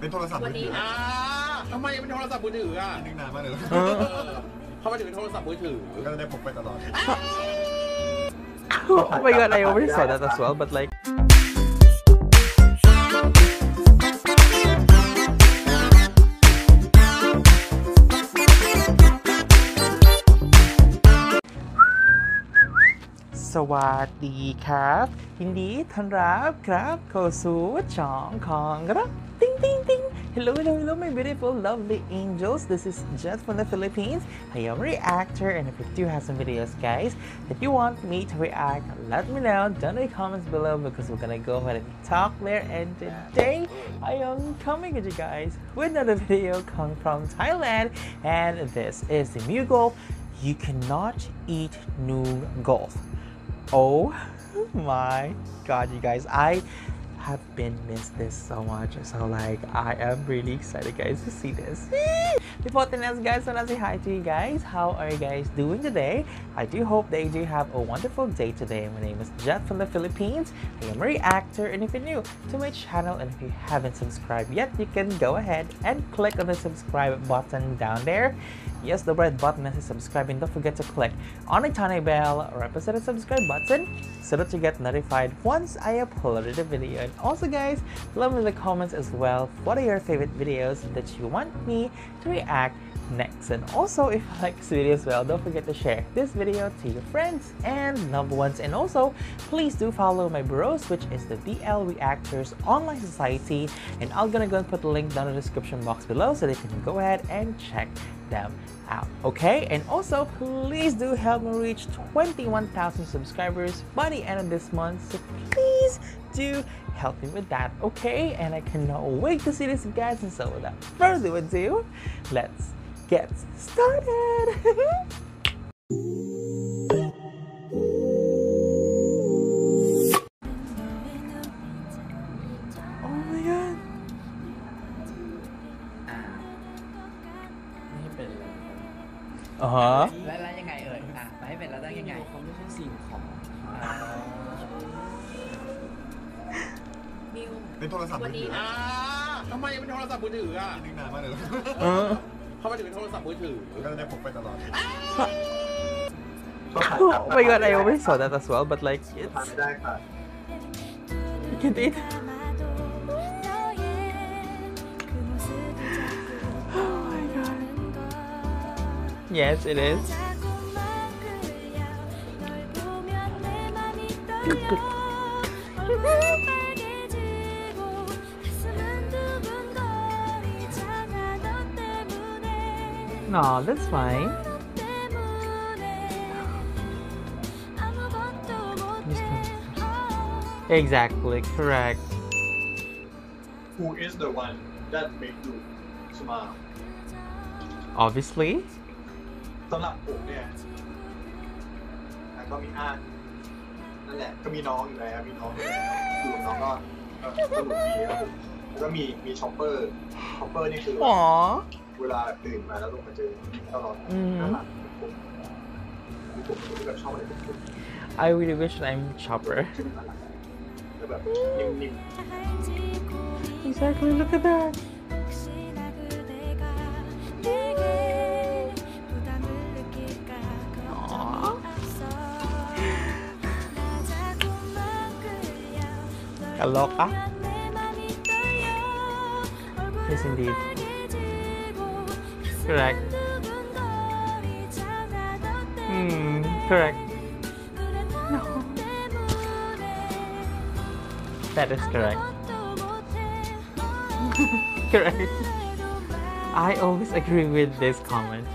เป็นโทรศัพท์มือถือทำไมเป็นโทรศัพท์มือถืออ่ะนึกนานมากเลยเขามาถึงเป็นโทรศัพท์มือถือก็จะได้พกไปตลอด Oh my god, I already saw that as well, but likeสวัสดีครับยินดีต้อนรับครับเข้าสู่ช่องของครับติ๊งติ๊งติ๊ง Hello hello hello my beautiful lovely angels, this is Jet from the Philippines. I am a reactor, and if you do have some videos guys that you want me to react, let me know down in the comments below because we're gonna go ahead and talk there. And today I am coming at you guys with another video coming from Thailand, and this is the MewGulf. You cannot eat MewGulf. Oh my god, you guys, I have been missed this so much, so like I am really excited guys to see this. Before the next guys, I want to say hi to you guys. How are you guys doing today? I do hope that you do have a wonderful day today. My name is Jet from the Philippines. I am a reactor, and if you're new to my channel and if you haven't subscribed yet, you can go ahead and click on the subscribe button down there. Yes, the red button that says subscribe, and don't forget to click on the tiny bell or opposite the subscribe button so that you get notified once I uploaded a video. And also guys, let me in the comments as well what are your favorite videos that you want me to react next. And also if you like this video as well, don't forget to share this video to your friends and loved ones. And also please do follow my bros, which is the DL Reactors Online Society, and I'm gonna go and put the link down in the description box below so they can go ahead and check them out. Okay, and also please do help me reach 21,000 subscribers by the end of this month, so please do help me with that. Okay, and I cannot wait to see this guys, and so without further ado, let's get started. Uh-huh. แล้วยังไงเอ่ยอ่ะไปให้เป็นแล้วได้ยังไงเขาไม่ใช่สิ่งของมิวเป็นโทรศัพท์มือถือทำไมเป็นโทรศัพท์มือถืออ่ะนึกนานมากเลยเขามาถึงเป็นโทรศัพท์มือถือก็ได้พกไปตลอด Oh my god, I already saw that as well, but like it's you did Yes, it is. No, that's fine. Exactly, correct. Who is the one that made you smile? Obviously. สำหรับผมเนี่ยแล้วก็มีอาร์ตนั่นแหละก็มีน้องอยู่แล้วมีน้องอยู่น้องก็สนุกดีแล้วก็มีช็อปเปอร์ช็อปเปอร์นี่คือเวลาแบบตื่นมาแล้วลงมาเจอตลอดน่ารักผมแบบชอบอะไรแบบนี้ I really wish I'm Chopper แล้วแบบนิ่มๆ Exactly, look at that.Kaloka. Yes, indeed. Correct. Correct. No. That is correct. Correct. I always agree with this comment.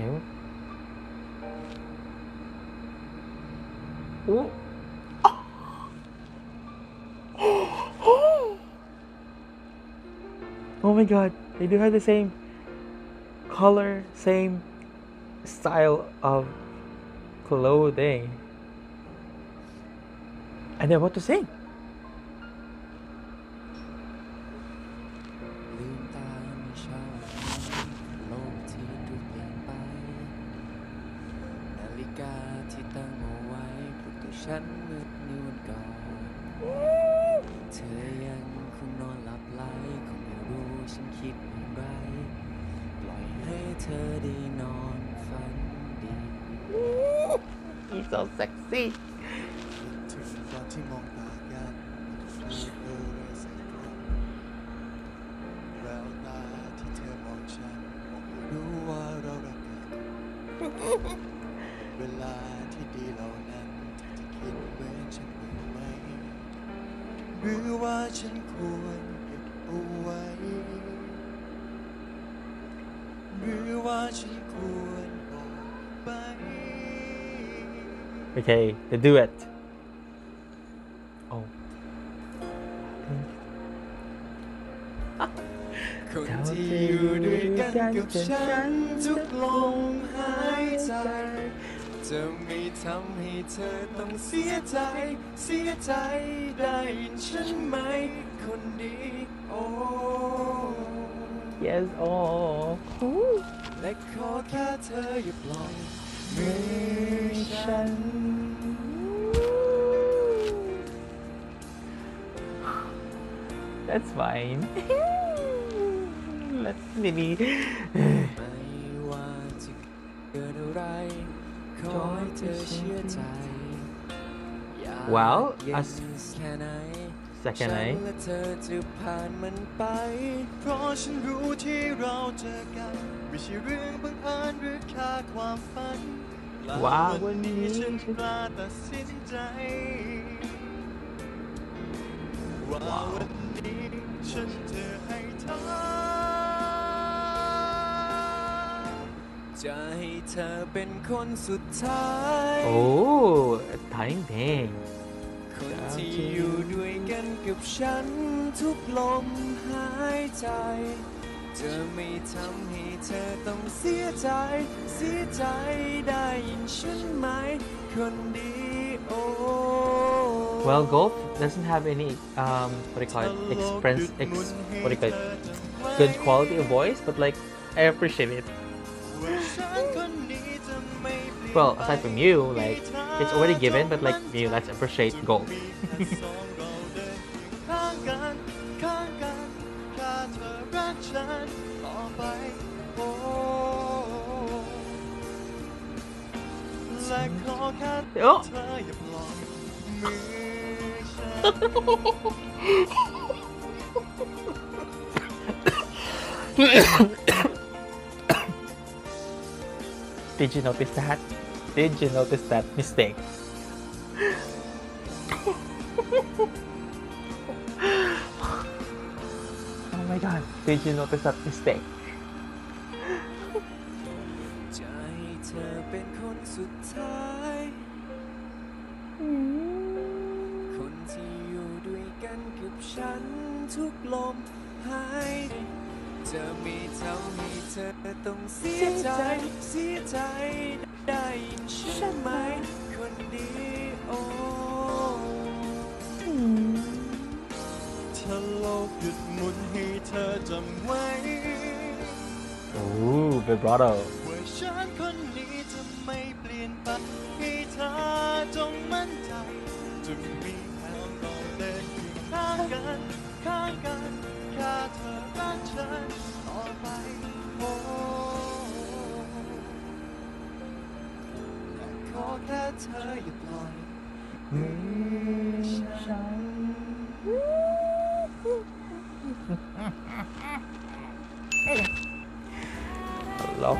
Okay.Oh. Oh my god, they do have the same color, same style of clothing. And then what to sing? เธอยังคงนอนหลับไหลคงไม่รู้ฉันคิดอย่างไรปล่อยให้เธอได้นอนฝันดีอีโซเซ็กซี่ถึงวันที่มองตายากเธอได้ใส่กล้องแววตาที่เธอมองฉันรู้ว่าเรารักกันเวลาที่ดีเหล่านั้นเธอจะคิดเหมือนฉันไหมหรือว่าฉันควรเก็บเอาไว้หรือว่าฉันควรบอกไป Okay, the duet. Oh. คนที่อยู่ด้วยกันกับฉันทุกลมหายใจจะไม่ทำให้เธอต้องเสียใจเสียใจได้ยินฉันไหมคนดีโอ้ Yes โอ้และขอแค่เธออย่าปล่อยมือฉันThat's fine. Let's maybe. ไม่ว่าจะเกิดอะไรขอให้เธอเชื่อใจ Well, as second night. และเธอจะผ่านมันไปเพราะฉันรู้ที่เราเจอกันไม่ใช่เรื่องบังเอิญหรือแค่ความฝันว่าวันนี้ฉันกล้าตัดสินใจว่าวันนี้ฉันจะให้เธอจะให้เธอเป็นคนสุดท้ายโอ้ทายเพลงคนที่อยู่ด้วยกันกับฉันทุกลมหายใจจะไม่ทำให้เธอต้องเสียใจเสียใจได้ยินฉันไหมคนดีโอ้ Well, golf doesn't have any what do you call it? What do you call it? Good quality of voice, but like I appreciate it. Well, aside from you, like it's already given, but like you, let's appreciate golf. Oh. Did you notice that? Did you notice that mistake? Oh my god! Did you notice that mistake? จะให้เธอเป็นคนสุดท้ายคนที่อยู่ด้วยกันกับฉันทุกลมหายใจจะไม่ทำให้เธอต้องเสียใจเสียใจได้ยินฉันไหมคนดีโอ้ถ้าโลกหยุดหมุนให้เธอจำไว้โอ้เบรดอว่าฉันคนนี้จะไม่เปลี่ยนไปให้เธอจงมั่นใจจะมีแค่เราเดินอยู่ข้างกันข้างกันแค่เธอรักฉันต่อไปโอ้และขอแค่เธออย่าปล่อยมือฉัน Hello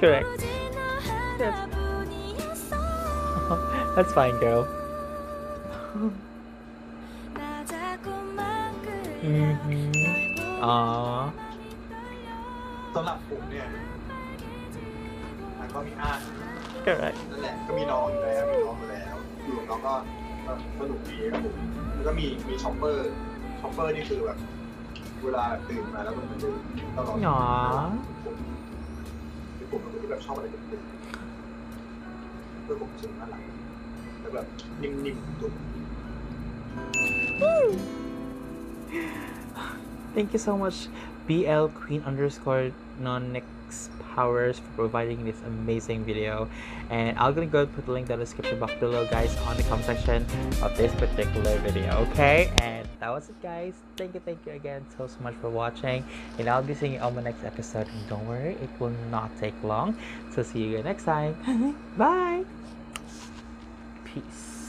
Correct Yes.That's fine, girl. Mm-hmm. Aww. สำหรับผมเนี่ยก็มีอาร์ตนั่นแหละก็มีน้องอยู่แล้วมีน้องอยู่แล้วอยู่กับน้องก็สนุกดีครับผมแล้วก็มีช็อปเปอร์ช็อปเปอร์นี่คือแบบเวลาตื่นมาแล้วมันจะตลอดหนอผมก็แบบชอบอะไรแบบนี้เพื่อผมเสียงน่ารักแต่แบบนิ่มๆตุ๊บ Thank you so much BLQUEEN_nonickspowers MewGulf_nonickspowers for providing this amazing video, and I'm gonna go put the link down in the description box below, guys, on the comment section of this particular video. Okay, and that was it, guys. Thank you again so much for watching, and I'll be seeing you on my next episode, and don't worry, it will not take long. So see you next time. Bye. Peace.